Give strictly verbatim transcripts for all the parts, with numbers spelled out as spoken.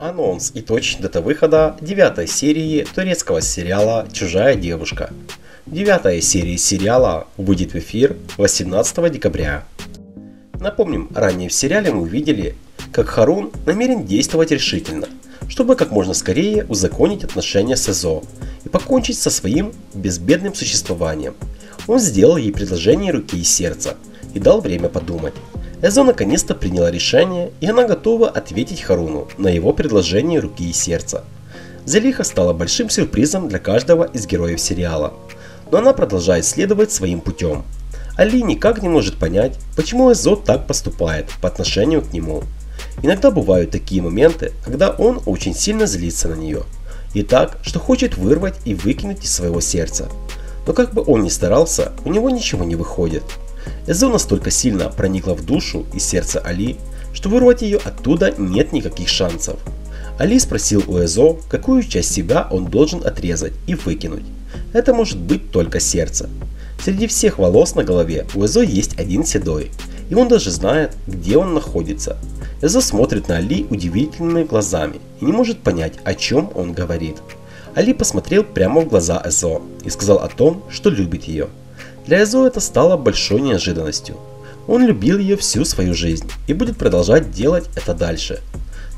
Анонс и точная дата выхода девятой серии турецкого сериала «Чужая девушка». Девятая серия сериала выйдет в эфир восемнадцатого декабря. Напомним, ранее в сериале мы увидели, как Харун намерен действовать решительно, чтобы как можно скорее узаконить отношения с Эзо и покончить со своим безбедным существованием. Он сделал ей предложение руки и сердца и дал время подумать. Эзо наконец-то приняла решение, и она готова ответить Харуну на его предложение руки и сердца. Зелиха стала большим сюрпризом для каждого из героев сериала, но она продолжает следовать своим путем. Али никак не может понять, почему Эзо так поступает по отношению к нему. Иногда бывают такие моменты, когда он очень сильно злится на нее, и так, что хочет вырвать и выкинуть из своего сердца. Но как бы он ни старался, у него ничего не выходит. Эзо настолько сильно проникла в душу и сердце Али, что вырвать ее оттуда нет никаких шансов. Али спросил у Эзо, какую часть себя он должен отрезать и выкинуть. Это может быть только сердце. Среди всех волос на голове у Эзо есть один седой, и он даже знает, где он находится. Эзо смотрит на Али удивительными глазами и не может понять, о чем он говорит. Али посмотрел прямо в глаза Эзо и сказал о том, что любит ее. Для Эзо это стало большой неожиданностью. Он любил ее всю свою жизнь и будет продолжать делать это дальше.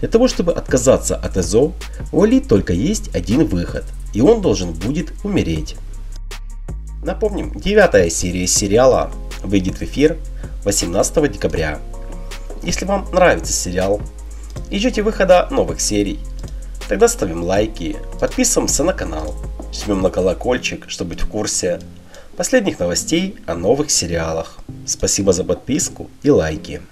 Для того, чтобы отказаться от Эзо, у Али только есть один выход, и он должен будет умереть. Напомним, девятая серия сериала выйдет в эфир восемнадцатого декабря. Если вам нравится сериал и ждете выхода новых серий, тогда ставим лайки, подписываемся на канал, жмем на колокольчик, чтобы быть в курсе последних новостей о новых сериалах. Спасибо за подписку и лайки.